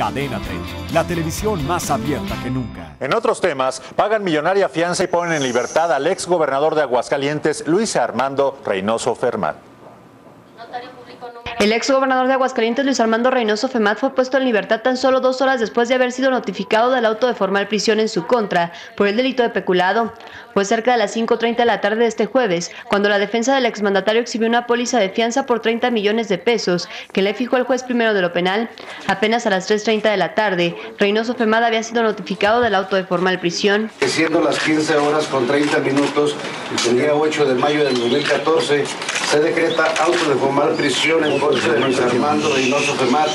Cadena 3, la televisión más abierta que nunca. En otros temas, pagan millonaria fianza y ponen en libertad al ex gobernador de Aguascalientes, Luis Armando Reynoso Femat. El ex gobernador de Aguascalientes, Luis Armando Reynoso Femat, fue puesto en libertad tan solo 2 horas después de haber sido notificado del auto de formal prisión en su contra por el delito de peculado. Fue cerca de las 5:30 de la tarde de este jueves, cuando la defensa del exmandatario exhibió una póliza de fianza por 30 millones de pesos que le fijó el juez primero de lo penal. Apenas a las 3:30 de la tarde, Reynoso Femat había sido notificado del auto de formal prisión. Siendo las 15:30 el día 8 de mayo del 2014, se decreta auto de formal prisión en contra de Luis Armando Reynoso Femat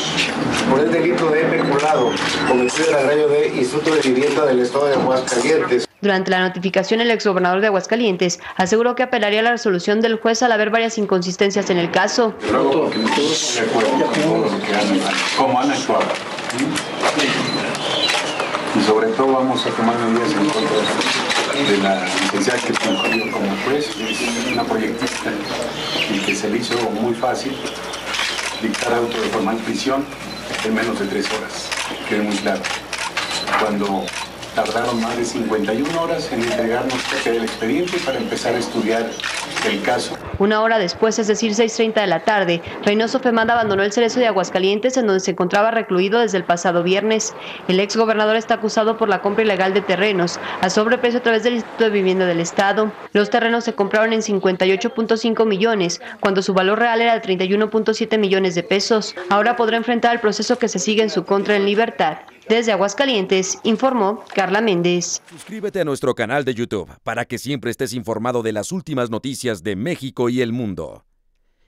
por el delito de peculado cometido en el agravio de Instituto de Vivienda del Estado de Aguascalientes. Durante la notificación, el exgobernador de Aguascalientes aseguró que apelaría a la resolución del juez al haber varias inconsistencias en el caso. Luego, ¿cómo han actuado? Y sobre todo vamos a tomar medidas en contra de la licenciada que concluyó como juez, una proyectista, y que se le hizo muy fácil dictar auto de formal prisión en menos de 3 horas, quede muy claro, cuando tardaron más de 51 horas en entregarnos el expediente para empezar a estudiar el caso. 1 hora después, es decir, 6:30 de la tarde, Reynoso Femat abandonó el Cerezo de Aguascalientes, en donde se encontraba recluido desde el pasado viernes. El exgobernador está acusado por la compra ilegal de terrenos a sobreprecio a través del Instituto de Vivienda del Estado. Los terrenos se compraron en 58.5 millones, cuando su valor real era de 31.7 millones de pesos. Ahora podrá enfrentar el proceso que se sigue en su contra en libertad. Desde Aguascalientes, informó Carla Méndez. Suscríbete a nuestro canal de YouTube para que siempre estés informado de las últimas noticias de México y el mundo.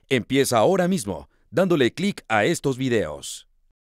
Empieza ahora mismo dándole clic a estos videos.